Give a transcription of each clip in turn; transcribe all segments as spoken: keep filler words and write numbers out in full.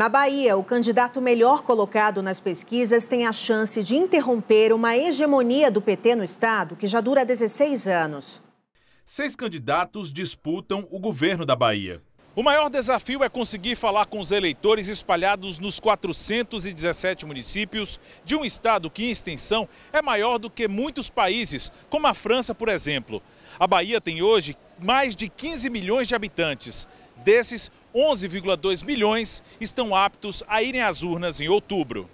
Na Bahia, o candidato melhor colocado nas pesquisas tem a chance de interromper uma hegemonia do P T no estado que já dura dezesseis anos. Seis candidatos disputam o governo da Bahia. O maior desafio é conseguir falar com os eleitores espalhados nos quatrocentos e dezessete municípios de um estado que, em extensão, é maior do que muitos países, como a França, por exemplo. A Bahia tem hoje mais de quinze milhões de habitantes. Desses, onze vírgula dois milhões estão aptos a irem às urnas em outubro.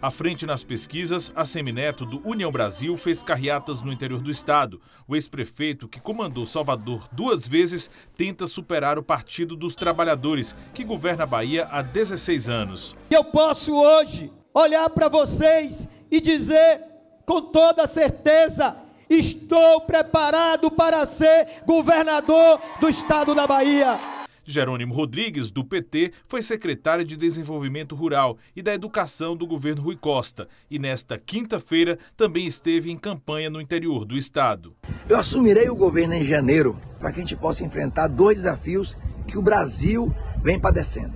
À frente nas pesquisas, a ACM Neto do União Brasil fez carreatas no interior do estado. O ex-prefeito, que comandou Salvador duas vezes, tenta superar o Partido dos Trabalhadores, que governa a Bahia há dezesseis anos. Eu posso hoje olhar para vocês e dizer com toda certeza: estou preparado para ser governador do estado da Bahia. Jerônimo Rodrigues, do P T, foi secretário de Desenvolvimento Rural e da Educação do governo Rui Costa. E nesta quinta-feira também esteve em campanha no interior do estado. Eu assumirei o governo em janeiro para que a gente possa enfrentar dois desafios que o Brasil vem padecendo: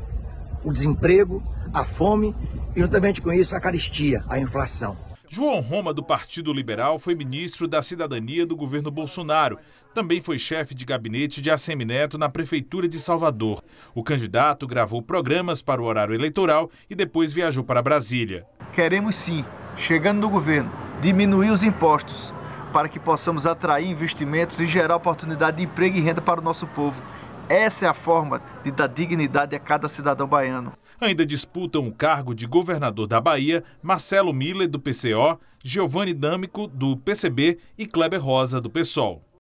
o desemprego, a fome e, juntamente com isso, a caristia, a inflação. João Roma, do Partido Liberal, foi ministro da Cidadania do governo Bolsonaro. Também foi chefe de gabinete de ACM Neto na Prefeitura de Salvador. O candidato gravou programas para o horário eleitoral e depois viajou para Brasília. Queremos sim, chegando no governo, diminuir os impostos para que possamos atrair investimentos e gerar oportunidade de emprego e renda para o nosso povo. Essa é a forma de dar dignidade a cada cidadão baiano. Ainda disputam o cargo de governador da Bahia Marcelo Miller, do P C O, Giovanni Dâmico, do P C B e Kleber Rosa, do PSOL.